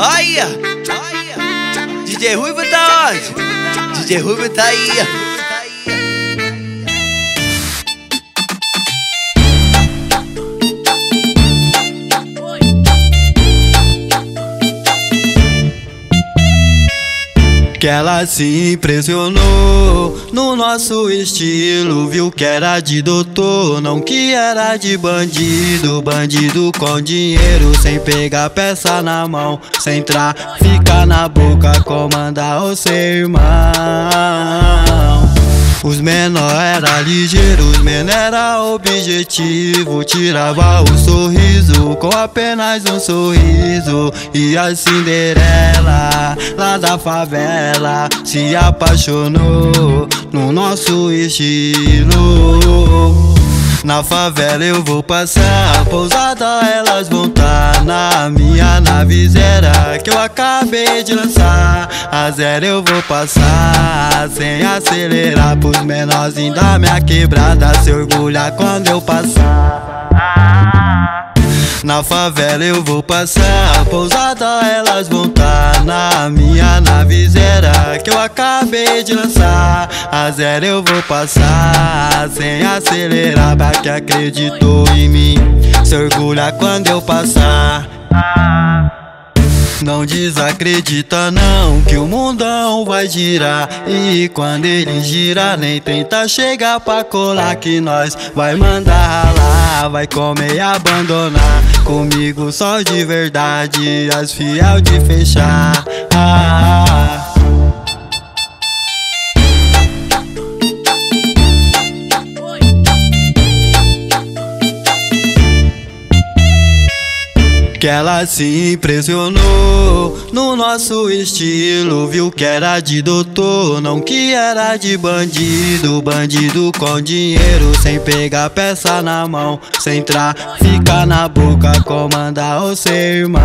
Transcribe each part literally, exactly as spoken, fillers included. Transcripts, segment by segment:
Aí, D J Rhuivo tá onde? D J Rhuivo tá aí. Que ela se impressionou no nosso estilo, viu que era de doutor, não que era de bandido. Bandido com dinheiro, sem pegar peça na mão, sem traficar na boca, comandar o seu irmão. Os menor era ligeiro, os menor era objetivo, tirava o sorriso com apenas um sorriso. E a Cinderela lá da favela se apaixonou no nosso estilo. Na favela eu vou passar, pousada elas vão tá na minha nave zero que eu acabei de lançar. A zero eu vou passar, sem acelerar, pros menorzinhos da minha quebrada se orgulhar quando eu passar. Na favela eu vou passar, pousada elas vão tá na minha nave zero que eu acabei de lançar. A zero eu vou passar, sem acelerar, pra que acreditou em mim se orgulha quando eu passar. Não desacredita não, que o mundão vai girar, e quando ele girar nem tenta chegar pra colar, que nós vai mandar ralar, vai comer e abandonar. Comigo só de verdade, as fiel de fechar. ah, ah, ah. Que ela se impressionou no nosso estilo, viu que era de doutor, não que era de bandido. Bandido com dinheiro, sem pegar peça na mão, sem traficar na boca, comandar o seu irmão.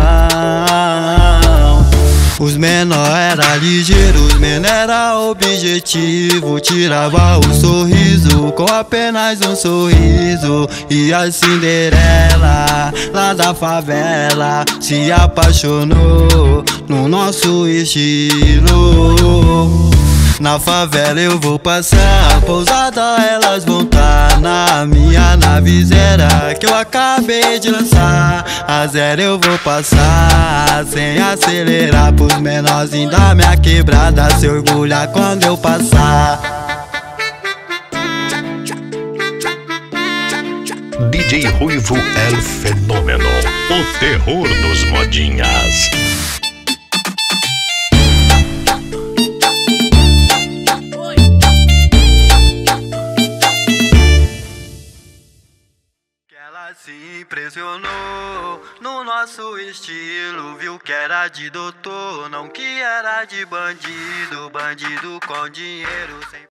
Os menor era ligeiro, os menor era objetivo, tirava o sorriso com apenas um sorriso. E a Cinderela lá da favela se apaixonou no nosso estilo. Na favela eu vou passar, pousada elas vão tá na minha nave zero que eu acabei de lançar. A zero eu vou passar, sem acelerar, pros menorzinhos da minha quebrada se orgulhar quando eu passar. D J Rhuivo é o fenômeno, o terror dos modinhas. Ela se impressionou no nosso estilo, viu que era de doutor, não que era de bandido. Bandido com dinheiro sem